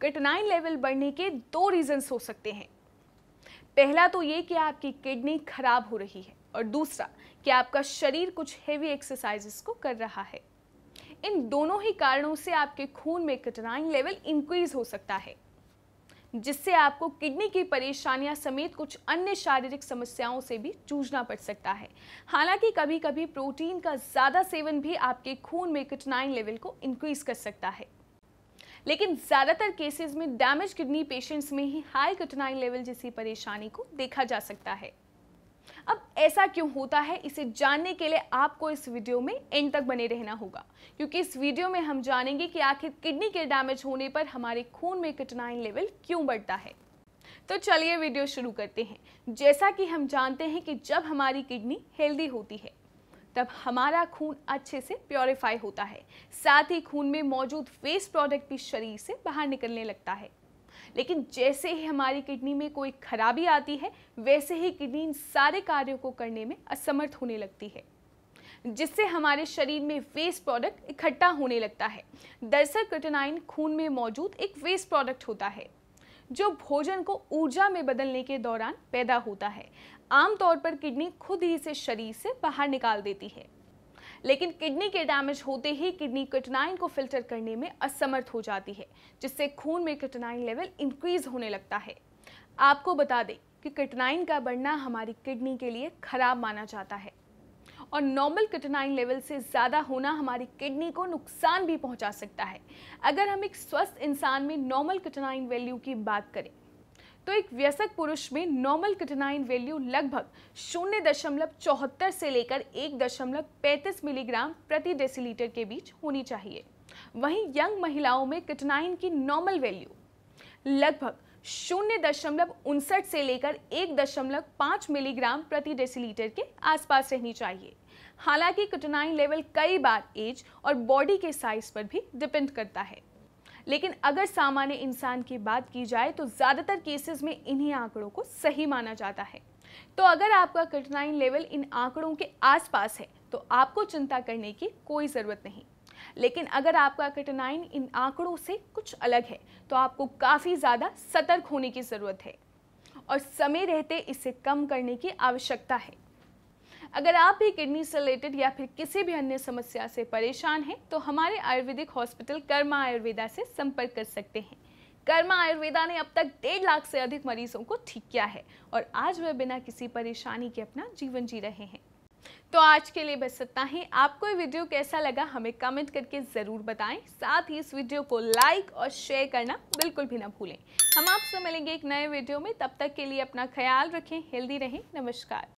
Creatinine level बढ़ने के दो रीजंस हो सकते हैं। पहला तो ये कि आपकी किडनी खराब हो रही है और दूसरा कि आपका शरीर कुछ हेवी एक्सरसाइजेस को कर रहा है। इन दोनों ही कारणों से आपके खून में क्रिएटिनिन लेवल इंक्रीज हो सकता है, जिससे आपको किडनी की परेशानियां समेत कुछ अन्य शारीरिक समस्याओं से भी जूझना पड़ सकता है। हालांकि कभी कभी प्रोटीन का ज़्यादा सेवन भी आपके खून में क्रिएटिनिन लेवल को इंक्रीज कर सकता है, लेकिन ज़्यादातर केसेस में डैमेज किडनी पेशेंट्स में ही हाई क्रिएटिनिन लेवल जैसी परेशानी को देखा जा सकता है। अब ऐसा क्यों होता है, इसे जानने के लिए आपको इस वीडियो में एंड तक बने रहना होगा, क्योंकि इस वीडियो में हम जानेंगे कि आखिर किडनी के डैमेज होने पर हमारे खून में क्रिएटिनिन लेवल क्यों बढ़ता है। तो चलिए वीडियो शुरू करते हैं। जैसा कि हम जानते हैं कि जब हमारी किडनी हेल्दी होती है तब हमारा खून अच्छे से प्योरीफाई होता है, साथ ही खून में मौजूद वेस्ट प्रोडक्ट भी शरीर से बाहर निकलने लगता है। लेकिन जैसे ही हमारी किडनी में कोई खराबी आती है, वैसे ही किडनी इन सारे कार्यों को करने में असमर्थ होने लगती है, जिससे हमारे शरीर में वेस्ट प्रोडक्ट इकट्ठा होने लगता है। दरअसल क्रिएटिनिन खून में मौजूद एक वेस्ट प्रोडक्ट होता है जो भोजन को ऊर्जा में बदलने के दौरान पैदा होता है। आमतौर पर किडनी खुद ही इसे शरीर से बाहर निकाल देती है, लेकिन किडनी के डैमेज होते ही किडनी क्रिएटिनिन को फिल्टर करने में असमर्थ हो जाती है, जिससे खून में क्रिएटिनिन लेवल इंक्रीज होने लगता है। आपको बता दें कि क्रिएटिनिन का बढ़ना हमारी किडनी के लिए खराब माना जाता है और नॉर्मल क्रिएटिनिन लेवल से ज़्यादा होना हमारी किडनी को नुकसान भी पहुंचा सकता है। अगर हम एक स्वस्थ इंसान में नॉर्मल क्रिएटिनिन वैल्यू की बात करें तो एक वयस्क पुरुष में नॉर्मल क्रिएटिनिन वैल्यू लगभग 0.74 से लेकर 1.35 मिलीग्राम प्रति डेसीलीटर के बीच होनी चाहिए। वहीं यंग महिलाओं में क्रिएटिनिन की नॉर्मल वैल्यू लगभग 0.59 से लेकर 1.5 मिलीग्राम प्रति डेसीलीटर के आसपास रहनी चाहिए। हालांकि क्रिएटिनिन लेवल कई बार एज और बॉडी के साइज पर भी डिपेंड करता है, लेकिन अगर सामान्य इंसान की बात की जाए तो ज़्यादातर केसेस में इन्हीं आंकड़ों को सही माना जाता है। तो अगर आपका क्रिएटिनिन लेवल इन आंकड़ों के आसपास है तो आपको चिंता करने की कोई ज़रूरत नहीं, लेकिन अगर आपका क्रिएटिनिन इन आंकड़ों से कुछ अलग है तो आपको काफ़ी ज़्यादा सतर्क होने की ज़रूरत है और समय रहते इसे कम करने की आवश्यकता है। अगर आप भी किडनी से रिलेटेड या फिर किसी भी अन्य समस्या से परेशान हैं तो हमारे आयुर्वेदिक हॉस्पिटल कर्मा आयुर्वेदा से संपर्क कर सकते हैं। कर्मा आयुर्वेदा ने अब तक 1.5 लाख से अधिक मरीजों को ठीक किया है और आज वह बिना किसी परेशानी के अपना जीवन जी रहे हैं। तो आज के लिए बस इतना ही। आपको ये वीडियो कैसा लगा हमें कमेंट करके ज़रूर बताएं, साथ ही इस वीडियो को लाइक और शेयर करना बिल्कुल भी ना भूलें। हम आपसे मिलेंगे एक नए वीडियो में, तब तक के लिए अपना ख्याल रखें, हेल्दी रहें। नमस्कार।